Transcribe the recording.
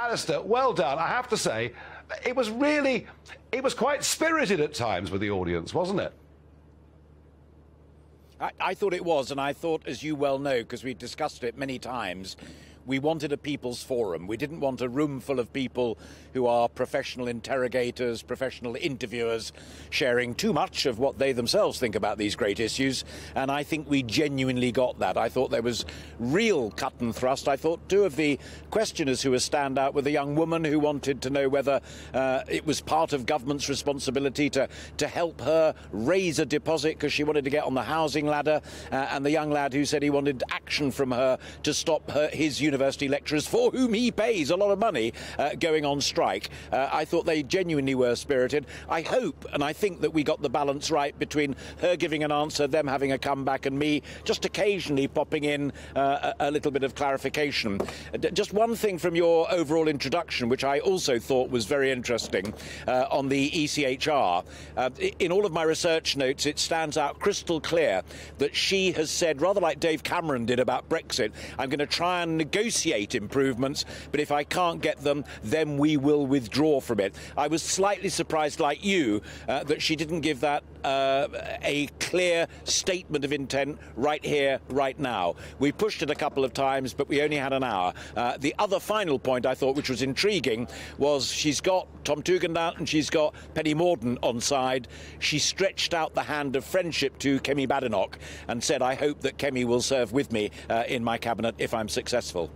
Alastair, well done. I have to say, it was really, it was quite spirited at times with the audience, wasn't it? I thought it was, and I thought, as you well know, because we've discussed it many times, we wanted a people's forum. We didn't want a room full of people who are professional interrogators, professional interviewers, sharing too much of what they themselves think about these great issues. And I think we genuinely got that. I thought there was real cut and thrust. I thought two of the questioners who were standout were the young woman who wanted to know whether it was part of government's responsibility to help her raise a deposit because she wanted to get on the housing ladder, and the young lad who said he wanted action from her to stop his university lecturers, for whom he pays a lot of money, going on strike. I thought they genuinely were spirited. I hope and I think that we got the balance right between her giving an answer, them having a comeback, and me just occasionally popping in a little bit of clarification. Just one thing from your overall introduction, which I also thought was very interesting, on the ECHR. In all of my research notes, it stands out crystal clear that she has said, rather like Dave Cameron did about Brexit, I'm going to try and negotiate improvements, but if I can't get them, then we will withdraw from it. I was slightly surprised, like you, that she didn't give that a clear statement of intent right here, right now. We pushed it a couple of times, but we only had an hour. The other final point I thought, which was intriguing, was she's got Tom Tugendhat and she's got Penny Mordaunt on side. She stretched out the hand of friendship to Kemi Badenoch and said, I hope that Kemi will serve with me in my cabinet if I'm successful.